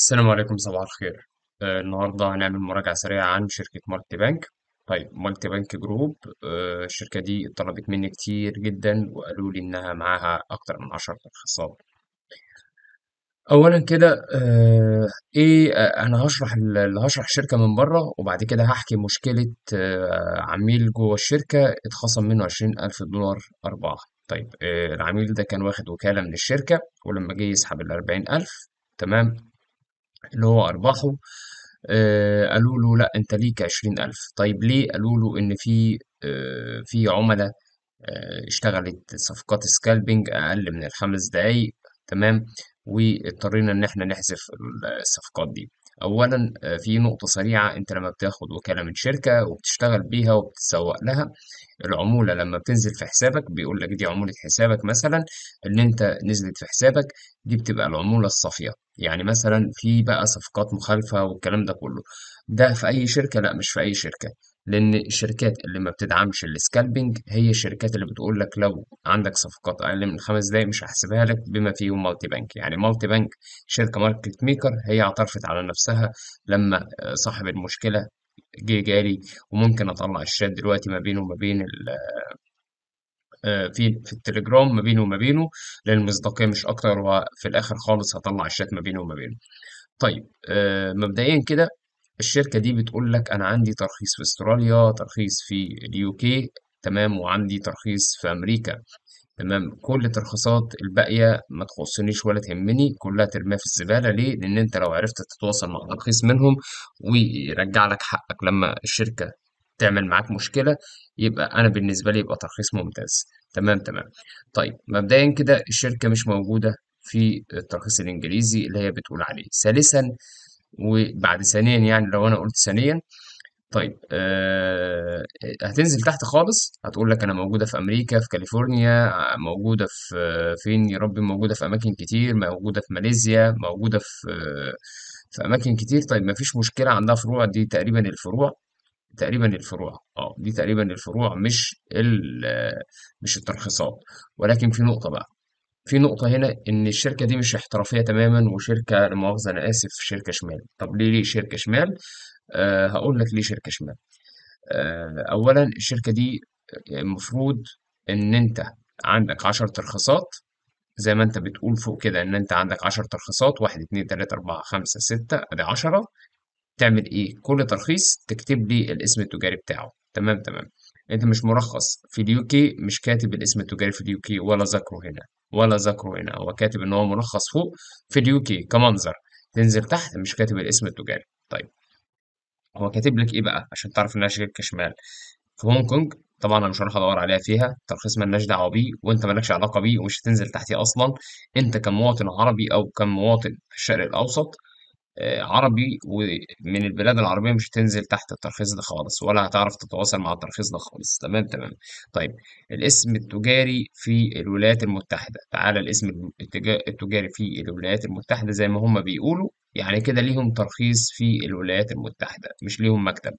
السلام عليكم، صباح الخير. النهارده هنعمل مراجعة سريعة عن شركة مالتي بانك. طيب، مالتي بانك جروب، الشركة دي اتطلبت مني كتير جدا وقالوا لي إنها معاها أكتر من 10 ترخيصات. أولا كده أنا هشرح الشركة من بره، وبعد كده هحكي مشكلة عميل جوه الشركة اتخصم منه 20,000 دولار أرباح. طيب، العميل ده كان واخد وكالة من الشركة، ولما جه يسحب 40,000 تمام اللي هو أرباحه، قالوا له لأ أنت ليك 20,000. طيب ليه؟ قالوا له إن في عملاء اشتغلت صفقات سكالبينج أقل من ال5 دقايق تمام، واضطرينا إن إحنا نحذف الصفقات دي. أولا في نقطة سريعة، أنت لما بتاخد وكالة من شركة وبتشتغل بيها وبتتسوق لها، العمولة لما بتنزل في حسابك بيقول لك دي عمولة حسابك، مثلا اللي أنت نزلت في حسابك دي بتبقى العمولة الصافية. يعني مثلا في بقى صفقات مخالفة والكلام ده كله، ده في أي شركة؟ لا، مش في أي شركة، لأن الشركات اللي ما بتدعمش السكالبينج هي الشركات اللي بتقول لك لو عندك صفقات أقل من 5 دقايق مش هحسبها لك، بما فيهم مالتي بانك. يعني مالتي بانك شركة ماركت ميكر، هي اعترفت على نفسها لما صاحب المشكلة جالي، وممكن أطلع الشات دلوقتي ما بينه وما بين في التليجرام، ما بينه وما بينه، لأن المصداقية مش أكتر، وفي الآخر خالص هطلع الشات ما بينه وما بينه. طيب، مبدئيا كده الشركة دي بتقول لك أنا عندي ترخيص في أستراليا، ترخيص في اليوكي تمام، وعندي ترخيص في أمريكا تمام. كل الترخيصات الباقية ما تخصنيش ولا تهمني، كلها ترميها في الزبالة. ليه؟ لأن أنت لو عرفت تتواصل مع ترخيص منهم ويرجع لك حقك لما الشركة تعمل معاك مشكلة، يبقى أنا بالنسبة لي يبقى ترخيص ممتاز تمام. طيب، مبدئيا كده الشركة مش موجودة في الترخيص الإنجليزي اللي هي بتقول عليه. ثالثا وبعد ثانيا، يعني لو انا قلت ثانيا، طيب هتنزل تحت خالص، هتقول لك انا موجوده في امريكا، في كاليفورنيا، موجوده في فين يا ربي، موجوده في اماكن كتير، موجوده في ماليزيا، موجوده في اماكن كتير. طيب مفيش مشكله، عندها فروع، دي تقريبا الفروع، دي تقريبا الفروع مش الترخيصات. ولكن في نقطه بقى، في نقطة هنا، إن الشركة دي مش احترافية تماما، وشركة، لا مؤاخذة أنا آسف، شركة شمال. طب ليه شركة شمال؟ هقول لك ليه شركة شمال. أولا الشركة دي المفروض إن أنت عندك 10 ترخيصات زي ما أنت بتقول فوق كده، إن أنت عندك 10 ترخيصات، 1 2 3 4 5 6 أدي 10. تعمل إيه؟ كل ترخيص تكتب لي الاسم التجاري بتاعه تمام. انت مش مرخص في اليوكي، مش كاتب الاسم التجاري في اليوكي، ولا ذكره هنا ولا ذكره هنا، هو كاتب ان هو مرخص فوق في اليوكي كمنظر، تنزل تحت مش كاتب الاسم التجاري. طيب هو كاتب لك ايه بقى عشان تعرف انها شركة شمال؟ في هونج كونج طبعا انا مش هروح ادور عليها، فيها ترخيص مالناش دعوه بيه، وانت مالكش علاقه بيه، ومش هتنزل تحتيه اصلا. انت كمواطن عربي او كمواطن في الشرق الاوسط عربي ومن البلاد العربية، مش هتنزل تحت الترخيص ده خالص، ولا هتعرف تتواصل مع الترخيص ده خالص تمام. طيب الاسم التجاري في الولايات المتحدة، تعالى الاسم التجاري في الولايات المتحدة زي ما هم بيقولوا، يعني كده ليهم ترخيص في الولايات المتحدة، مش ليهم مكتب.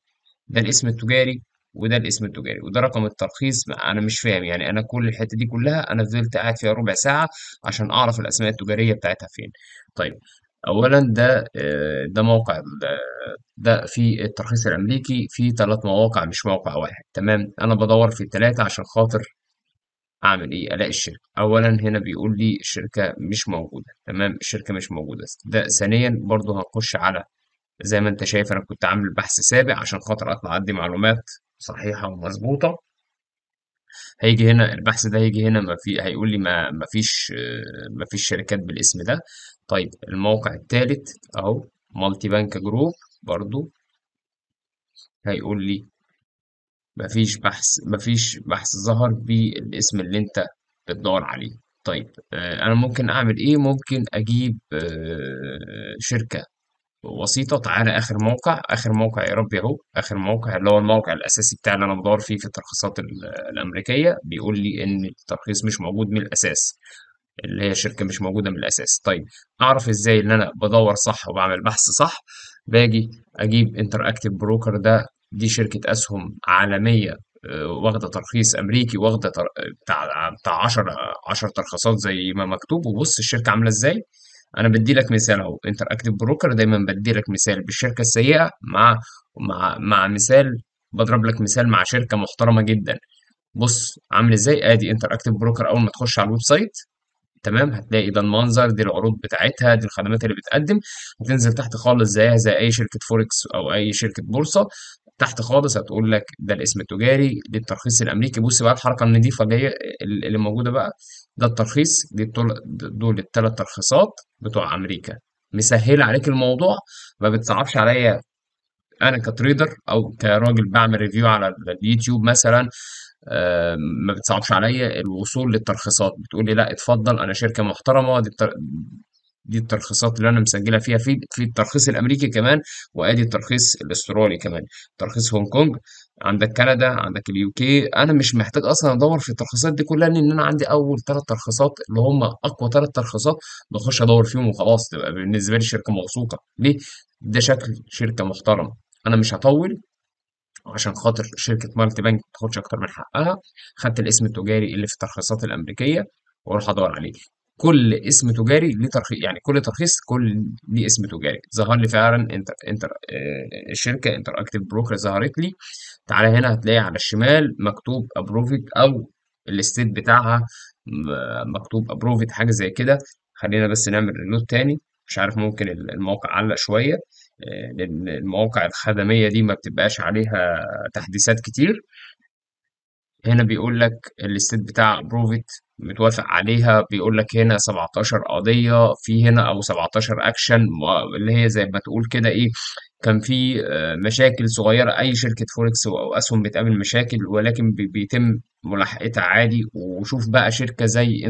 ده الاسم التجاري وده الاسم التجاري وده رقم الترخيص. انا مش فاهم، يعني انا كل الحته دي كلها انا فضلت قاعد فيها ربع ساعه عشان اعرف الاسماء التجاريه بتاعتها فين. طيب اولا ده موقع، ده في الترخيص الامريكي في 3 مواقع مش موقع واحد تمام. انا بدور في ال3 عشان خاطر اعمل ايه؟ الاقي الشركه. اولا هنا بيقول لي الشركه مش موجوده تمام، الشركه مش موجوده. ده ثانيا برضو هنخش على زي ما انت شايف، انا كنت عامل بحث سابق عشان خاطر اطلع ادي معلومات صحيحه ومظبوطه. هيجي هنا البحث ده، هيجي هنا ما في، هيقول لي ما فيش شركات بالاسم ده. طيب الموقع الثالث اهو، مالتي بانك جروب، برضو هيقول لي ما فيش بحث ظهر بالاسم اللي انت بتدور عليه. طيب انا ممكن اعمل ايه؟ ممكن اجيب شركة وسيطة. تعالى اخر موقع يا ربي اهو، اخر موقع اللي هو الموقع الاساسي بتاع اللي انا بدور فيه في الترخيصات الامريكية، بيقول لي ان الترخيص مش موجود من الاساس، اللي هي شركة مش موجودة من الأساس. طيب أعرف إزاي إن أنا بدور صح وبعمل بحث صح؟ باجي أجيب انتراكتيف بروكر، دي شركة أسهم عالمية واخدة ترخيص أمريكي، واخدة بتاع 10 ترخيصات زي ما مكتوب. وبص الشركة عاملة إزاي، انا بدي لك مثال اهو، انتراكتيف بروكر دايما بدي لك مثال بالشركه السيئه مع مثال، بضرب لك مثال مع شركه محترمه جدا. بص عامل ازاي، ادي انتراكتيف بروكر اول ما تخش على الويب سايت، تمام، هتلاقي ده المنظر، دي العروض بتاعتها، دي الخدمات اللي بتقدم. هتنزل تحت خالص زيها زي اي شركه فوركس او اي شركه بورصه، تحت خالص هتقول لك ده الاسم التجاري، دي الترخيص الامريكي. بص بقى الحركه النظيفه اللي موجوده بقى، ده الترخيص، دول الثلاث ترخيصات بتوع امريكا. مسهل عليك الموضوع، ما بتصعبش عليا انا كتريدر او كراجل بعمل ريفيو على اليوتيوب مثلا، ما بتصعبش عليا الوصول للترخيصات. بتقول لي لا اتفضل انا شركه محترمه، دي الترخيصات اللي انا مسجله فيها، في الترخيص الامريكي كمان، وادي الترخيص الاسترالي كمان، ترخيص هونج كونج، عندك كندا، عندك اليوكي. انا مش محتاج اصلا ادور في الترخيصات دي كلها، لان انا عندي اول ثلاث ترخيصات اللي هم اقوى ثلاث ترخيصات، بخش ادور فيهم وخلاص، تبقى بالنسبه لي شركه موثوقه. ليه؟ ده شكل شركه محترمه. انا مش هطول عشان خاطر شركه مالتي بانك ما تاخدش اكتر من حقها. خدت الاسم التجاري اللي في الترخيصات الامريكيه واروح ادور عليه. كل اسم تجاري ليه ترخيص، يعني كل ترخيص ليه اسم تجاري. ظهر لي فعلا الشركه انتراكتيف بروكر ظهرت لي. تعالى هنا هتلاقي على الشمال مكتوب ابروفيد، او الاستيت بتاعها مكتوب ابروفيد، حاجه زي كده. خلينا بس نعمل ريلود تاني، مش عارف ممكن الموقع علق شويه، لأن المواقع الخدمية دي ما بتبقاش عليها تحديثات كتير. هنا بيقول لك الستيت بتاع بروفيت متوافق عليها، بيقول لك هنا 17 قضية في هنا، أو 17 أكشن، اللي هي زي ما تقول كده إيه، كان في مشاكل صغيرة. أي شركة فوركس أو أسهم بتقابل مشاكل، ولكن بيتم ملاحقتها عادي. وشوف بقى شركة زي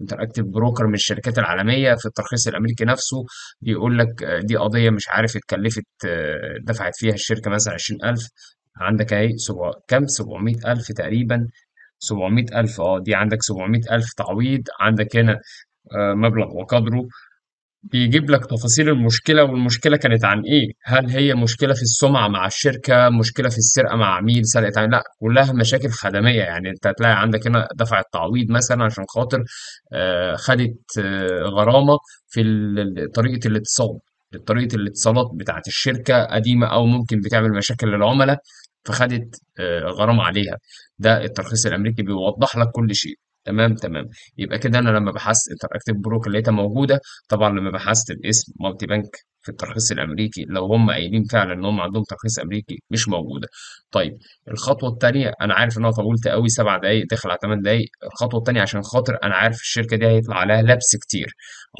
انتراكتيف بروكر من الشركات العالمية، في الترخيص الأمريكي نفسه بيقول لك دي قضية مش عارف اتكلفت، دفعت فيها الشركة مثلا 20,000، عندك أهي كام، 700,000 تقريبا، 700,000، دي عندك 700,000 تعويض. عندك هنا مبلغ وقدره، بيجيب لك تفاصيل المشكلة، والمشكلة كانت عن إيه؟ هل هي مشكلة في السمعة مع الشركة؟ مشكلة في السرقة مع عميل؟ سرقة عميل؟ لأ، كلها مشاكل خدمية. يعني أنت هتلاقي عندك هنا دفعت تعويض مثلا عشان خاطر خدت غرامة في طريقة الاتصال، طريقة الاتصالات بتاعت الشركة قديمة، أو ممكن بتعمل مشاكل للعملاء فخدت غرامة عليها. ده الترخيص الأمريكي بيوضح لك كل شيء. تمام. يبقى كده انا لما بحثت انتراكتيف بروكر لقيتها موجوده. طبعا لما بحثت الاسم مالتي بانك في الترخيص الامريكي، لو هم قايلين فعلا ان هم عندهم ترخيص امريكي، مش موجوده. طيب الخطوه الثانيه، انا عارف ان انا طولت قوي، 7 دقائق داخل على 8 دقائق. الخطوه الثانيه عشان خاطر انا عارف الشركه دي هيطلع عليها لبس كتير،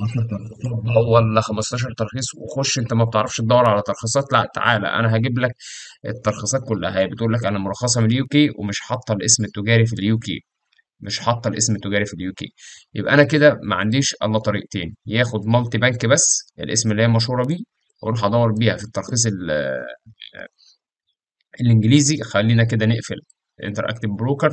10 ترخيص ولا 15 ترخيص، وخش انت ما بتعرفش تدور على ترخيصات. لا، تعالى انا هجيب لك الترخيصات كلها. هي بتقول لك انا مرخصه من اليوكي، ومش حاطه الاسم التجاري في اليوكي، مش حاطه الاسم التجاري في اليوكي. يبقى انا كده ما عنديش الا طريقتين، ياخد مالتي بانك بس الاسم اللي هي مشهوره بيه، واروح ادور بيها في الترخيص الانجليزي. خلينا كده نقفل انتراكتيف بروكر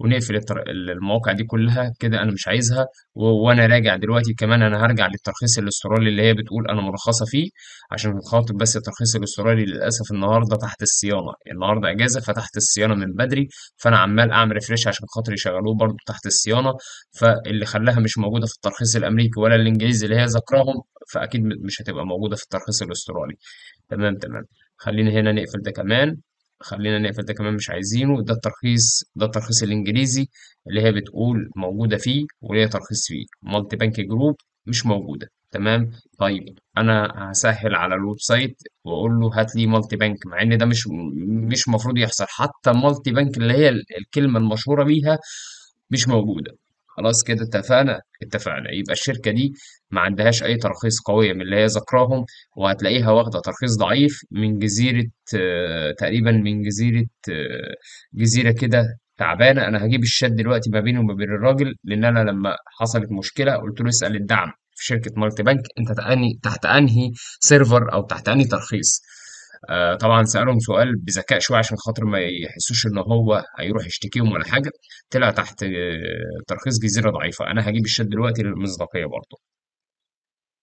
ونقفل المواقع دي كلها كده، انا مش عايزها. وانا راجع دلوقتي كمان، انا هرجع للترخيص الاسترالي اللي هي بتقول انا مرخصه فيه، عشان خاطر بس الترخيص الاسترالي للاسف النهارده تحت الصيانه، النهارده اجازه، فتحت الصيانه من بدري، فانا عمال اعمل ريفريش عشان خاطر يشغلوه برده تحت الصيانه. فاللي خلاها مش موجوده في الترخيص الامريكي ولا الانجليزي اللي هي ذكراهم، فاكيد مش هتبقى موجوده في الترخيص الاسترالي. تمام. خلينا هنا نقفل ده كمان، خلينا نقفل ده كمان، مش عايزينه. ده الترخيص الانجليزي اللي هي بتقول موجوده فيه، وليها ترخيص فيه مالتي بانك جروب، مش موجوده. تمام. طيب انا هسهل على الويب سايت واقول له هات لي مالتي بانك، مع ان ده مش المفروض يحصل. حتى مالتي بانك اللي هي الكلمه المشهوره بيها مش موجوده. خلاص كده اتفقنا. يبقى الشركه دي ما عندهاش اي ترخيص قويه من اللي هي ذكراهم، وهتلاقيها واخده ترخيص ضعيف من جزيره، تقريبا من جزيره كده تعبانه. انا هجيب الشات دلوقتي ما بيني وما بين الراجل، لان انا لما حصلت مشكله قلت له اسال الدعم في شركه مالتي بانك انت تحت انهي سيرفر او تحت انهي ترخيص. طبعا سألهم سؤال بذكاء شويه عشان خاطر ما يحسوش ان هو هيروح يشتكيهم ولا حاجه، طلع تحت ترخيص جزيره ضعيفه. انا هجيب الشات دلوقتي للمصداقيه برضه.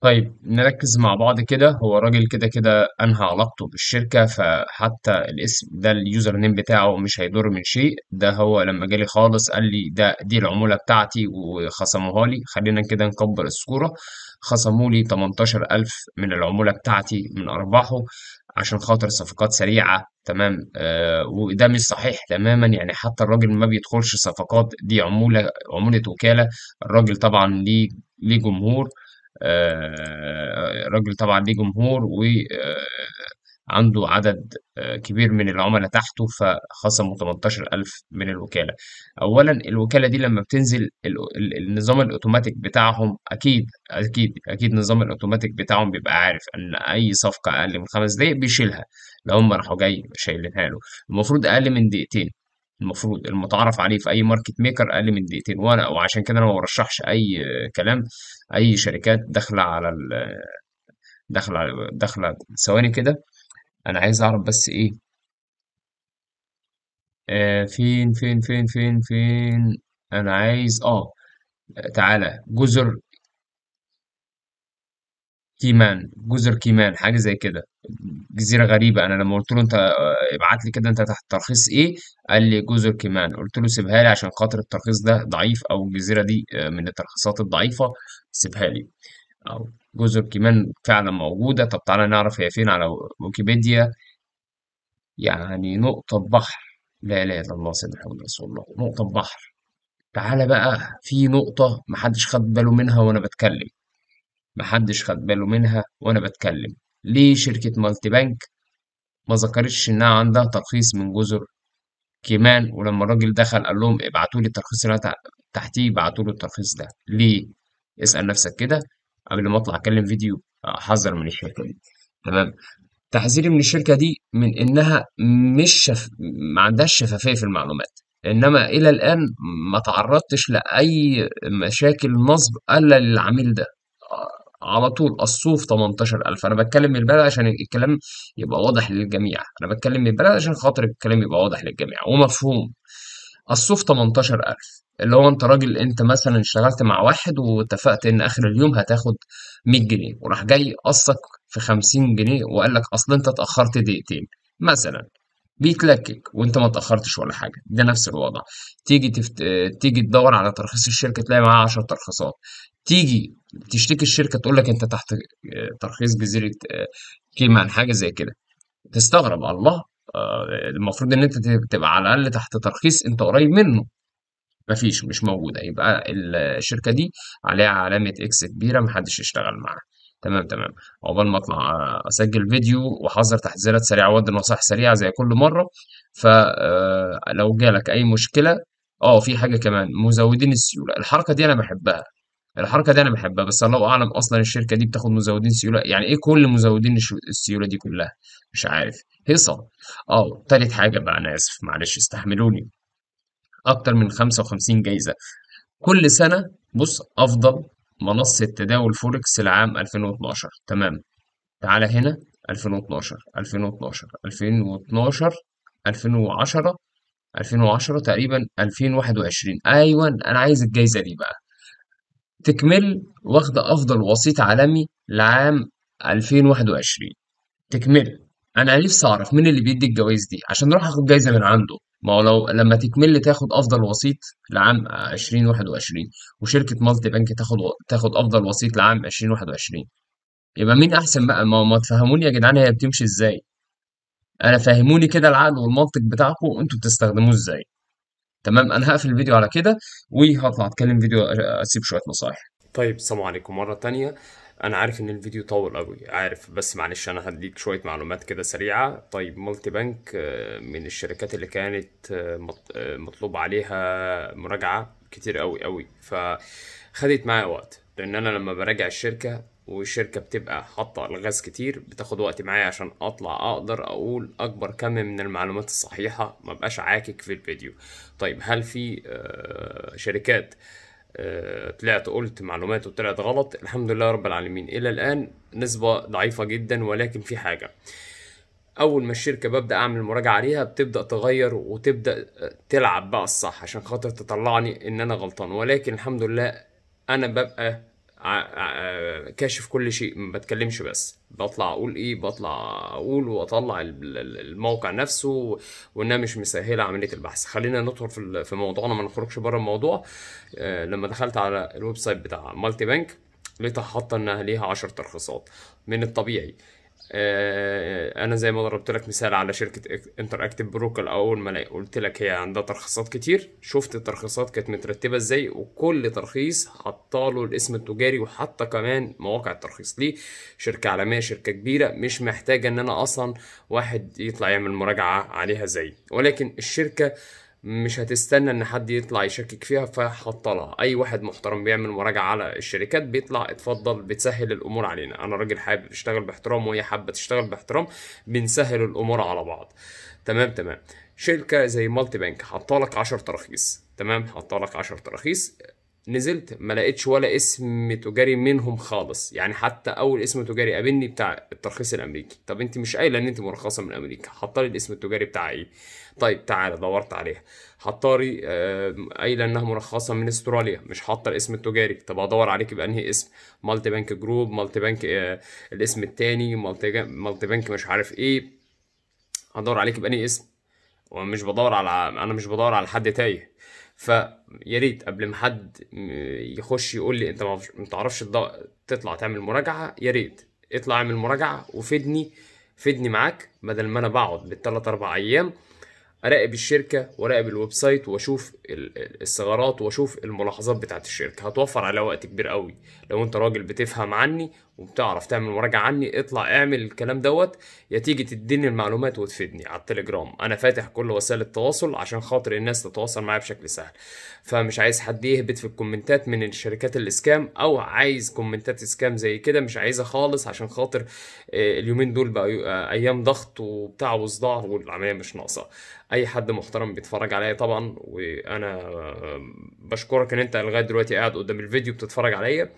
طيب نركز مع بعض كده. هو الراجل كده كده انهى علاقته بالشركة، فحتى الاسم ده اليوزر نيم بتاعه مش هيضر من شيء. ده هو لما جالي خالص قال لي دي العمولة بتاعتي وخصموها لي. خلينا كده نكبر الصورة، خصموا لي 18,000 من العمولة بتاعتي من ارباحه عشان خاطر صفقات سريعة. تمام، وده مش صحيح تماما. يعني حتى الراجل ما بيدخلش صفقات، دي عمولة وكالة. الراجل طبعا ليه جمهور، الراجل طبعا ليه جمهور وعنده عدد كبير من العملاء تحته، فخصموا 18,000 من الوكالة. أولا الوكالة دي لما بتنزل النظام الأوتوماتيك بتاعهم، أكيد أكيد أكيد النظام الأوتوماتيك بتاعهم بيبقى عارف إن أي صفقة أقل من 5 دقايق بيشيلها. لو هم راحوا جاي شايلينها له، المفروض أقل من دقيقتين، المفروض المتعارف عليه في اي ماركت ميكر اقل من دقيقتين. وانا وعشان كده انا ما برشحش اي كلام، اي شركات داخله على داخله ثواني كده. انا عايز اعرف بس ايه، فين فين فين فين فين انا عايز، تعالى جزر كيمان حاجه زي كده، جزيره غريبه. انا لما قلت له انت ابعت لي كده انت تحت ترخيص ايه، قال لي جزر كيمان. قلت له سيبها لي عشان خاطر الترخيص ده ضعيف، او الجزيره دي من الترخيصات الضعيفه، سيبها لي. او جزر كيمان فعلا موجوده. طب تعالى نعرف هي فين على ويكيبيديا. يعني نقطه بحر، لا اله الا الله سيدنا محمد رسول الله، نقطه بحر. تعالى بقى في نقطه محدش خد باله منها وانا بتكلم، ليه شركة مالتي بانك ما ذكرتش إنها عندها ترخيص من جزر كيمان؟ ولما الراجل دخل قال لهم ابعتوا لي الترخيص اللي أنا تحتيه، بعتوا له الترخيص ده. ليه؟ اسأل نفسك كده قبل ما أطلع أكلم فيديو. أحذر من الشركة دي، تمام؟ تحذيري من الشركة دي من إنها ما عندهاش شفافية في المعلومات. إنما إلى الآن ما تعرضتش لأي مشاكل نصب إلا للعميل ده، على طول الصوف 18,000. أنا بتكلم من البلد عشان الكلام يبقى واضح للجميع، أنا بتكلم من البلد عشان خاطر الكلام يبقى واضح للجميع ومفهوم. الصوف 18,000 اللي هو أنت راجل، أنت مثلا اشتغلت مع واحد واتفقت إن آخر اليوم هتاخد 100 جنيه، وراح جاي قصك في 50 جنيه وقال لك أصل أنت اتأخرت دقيقتين مثلا، بيتلكك وانت ما اتاخرتش ولا حاجه. ده نفس الوضع. تيجي تدور على ترخيص الشركه تلاقي معاها 10 ترخيصات. تيجي تشتكي الشركه تقول لك انت تحت ترخيص جزيره كيمان حاجه زي كده، تستغرب. الله، المفروض ان انت تبقى على الاقل تحت ترخيص انت قريب منه. مفيش، مش موجوده. يبقى الشركه دي عليها علامه اكس كبيره، محدش يشتغل معاها. تمام. عقبال ما اطلع اسجل فيديو وحذر تحذيرات سريعه وادي نصائح سريعه زي كل مره. فلو جالك اي مشكله، في حاجه كمان، مزودين السيوله. الحركه دي انا بحبها، بس الله اعلم اصلا الشركه دي بتاخد مزودين سيوله. يعني ايه كل مزودين السيوله دي كلها؟ مش عارف، هيصه. تالت حاجه بقى، انا اسف معلش استحملوني، اكتر من 55 جايزه كل سنه. بص، افضل منصة تداول فوركس لعام 2012. تمام، تعالى هنا 2012 تقريبا 2021. ايوه، انا عايز الجايزة دي بقى تكمل، واخدة افضل وسيط عالمي لعام 2021 تكمل. انا نفسي اعرف مين اللي بيدي الجوائز دي عشان اروح اخد جايزة من عنده. ما هو لما تكمل تاخد افضل وسيط لعام 2021، وشركه مالتي بانك تاخد افضل وسيط لعام 2021، يبقى مين احسن بقى؟ ما تفهموني يا جدعان هي بتمشي ازاي. انا فهموني كده العقل والمنطق بتاعكم انتوا بتستخدموه ازاي. تمام، انا هقفل الفيديو على كده وهطلع اتكلم فيديو، اسيب شويه نصايح. طيب، السلام عليكم مره ثانيه. انا عارف ان الفيديو طول قوي، عارف، بس معلش انا هديك شويه معلومات كده سريعه. طيب، مالتي بانك من الشركات اللي كانت مطلوب عليها مراجعه كتير قوي، فخدت معايا وقت، لان انا لما براجع الشركه والشركه بتبقى حاطه الغاز كتير بتاخد وقت معايا عشان اطلع اقدر اقول اكبر كم من المعلومات الصحيحه، ما بقاش عاكك في الفيديو. طيب، هل في شركات طلعت قلت معلومات وطلعت غلط؟ الحمد لله رب العالمين، الى الان نسبة ضعيفة جدا، ولكن في حاجة. اول ما الشركة ببدأ اعمل مراجعة عليها بتبدأ تغير وتبدأ تلعب بقى الصح عشان خاطر تطلعني ان انا غلطان، ولكن الحمد لله انا ببقى كاشف كل شيء، ما بتكلمش بس بطلع اقول ايه، بطلع اقول واطلع الموقع نفسه، وانها مش مسهله عمليه البحث. خلينا ندخل في موضوعنا، ما نخرجش بره الموضوع. لما دخلت على الويب سايت بتاع مالتي بانك لقيتها حاطه انها ليها 10 ترخيصات. من الطبيعي انا زي ما ضربت لك مثال على شركه انتراكتيف بروكر، اول ما الاقي قلت لك هي عندها ترخيصات كتير، شفت الترخيصات كانت مترتبه ازاي، وكل ترخيص حطاله الاسم التجاري وحتى كمان مواقع الترخيص. ليه؟ شركه عالميه، شركه كبيره، مش محتاجه ان انا اصلا واحد يطلع يعمل مراجعه عليها زي. ولكن الشركه مش هتستنى ان حد يطلع يشكك فيها، فحطلها اي واحد محترم بيعمل مراجعه على الشركات بيطلع اتفضل، بتسهل الامور علينا. انا راجل حابب اشتغل باحترام وهي حابه تشتغل باحترام، بنسهل الامور على بعض. تمام. شركه زي مالتي بانك حطالك 10 تراخيص، تمام، حطالك 10 تراخيص، نزلت ما لقيتش ولا اسم تجاري منهم خالص. يعني حتى اول اسم تجاري قابلني بتاع الترخيص الامريكي. طب انت مش قايله ان انت مرخصه من امريكا، حطالي الاسم التجاري بتاع ايه؟ طيب تعالى دورت عليها، حطالي قايله انها مرخصه من استراليا، مش حاطه الاسم التجاري. طب ادور عليك بانهي اسم؟ مالتي بانك جروب، مالتي بانك الاسم الثاني، مالتي بانك مش عارف ايه. هدور عليك بانهي اسم؟ ومش بدور على، انا مش بدور على حد تايه. فيا ريت قبل ما حد يخش يقول لي انت ما تعرفش تطلع تعمل مراجعه، يا ريت اطلع اعمل مراجعه وفيدني، فيدني معاك، بدل ما انا بقعد بالثلاث اربع ايام اراقب الشركه واراقب الويب سايت واشوف الثغرات واشوف الملاحظات بتاعت الشركه. هتوفر على وقت كبير قوي. لو انت راجل بتفهم عني وبتعرف تعمل مراجعه عني، اطلع اعمل الكلام دوت، يا تيجي تديني المعلومات وتفيدني على التليجرام. انا فاتح كل وسائل التواصل عشان خاطر الناس تتواصل معايا بشكل سهل، فمش عايز حد يهبط في الكومنتات من الشركات الاسكام، او عايز كومنتات اسكام زي كده مش عايزها خالص، عشان خاطر اليومين دول بقى ايام ضغط وبتاع وصداع والعمليه مش ناقصه. اي حد محترم بيتفرج عليا طبعا، وانا بشكرك ان انت لغايه دلوقتي قاعد قدام الفيديو بتتفرج عليا.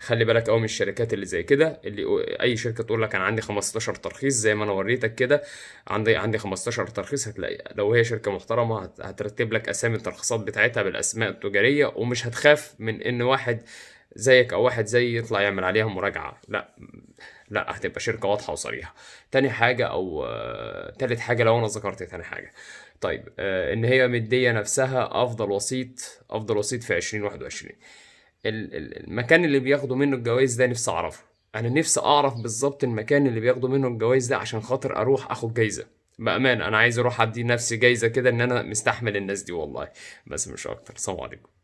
خلي بالك قوي من الشركات اللي زي كده، اللي اي شركه تقول لك انا عندي 15 ترخيص، زي ما انا وريتك كده عندي 15 ترخيص. هتلاقي لو هي شركه محترمه هترتب لك اسامي الترخيصات بتاعتها بالاسماء التجاريه، ومش هتخاف من ان واحد زيك او واحد زي يطلع يعمل عليها مراجعه. لا، هتبقى شركه واضحه وصريحه. تاني حاجه او تالت حاجه، لو انا ذكرت تاني حاجه، طيب ان هي مديه نفسها افضل وسيط في 2021. المكان اللي بياخدوا منه الجوائز ده نفسي اعرفه. انا نفسي اعرف بالظبط المكان اللي بياخدوا منه الجوائز ده عشان خاطر اروح اخد جايزه. بامانه انا عايز اروح ادي نفسي جايزه كده ان انا مستحمل الناس دي والله، بس مش اكتر. سلام عليكم.